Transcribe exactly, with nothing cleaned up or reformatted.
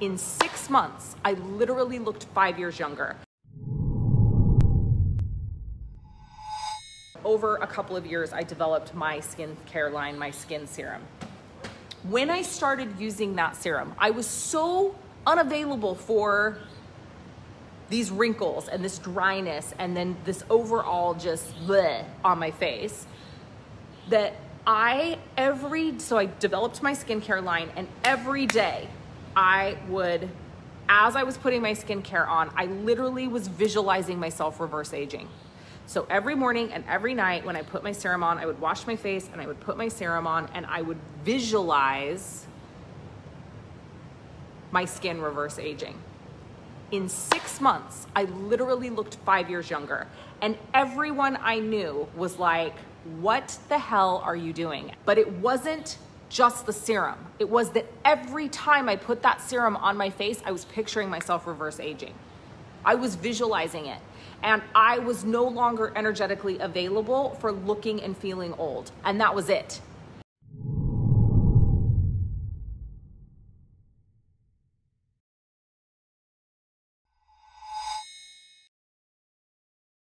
In six months, I literally looked five years younger. Over a couple of years, I developed my skincare line, my skin serum. When I started using that serum, I was so unavailable for these wrinkles and this dryness and then this overall just bleh on my face that I every, so I developed my skincare line, and every day I would, as I was putting my skincare on, I literally was visualizing myself reverse aging. So every morning and every night when I put my serum on, I would wash my face and I would put my serum on and I would visualize my skin reverse aging. In six months, I literally looked five years younger, and everyone I knew was like, what the hell are you doing? But it wasn't just the serum. It was that every time I put that serum on my face, I was picturing myself reverse aging. I was visualizing it, and I was no longer energetically available for looking and feeling old, and that was it.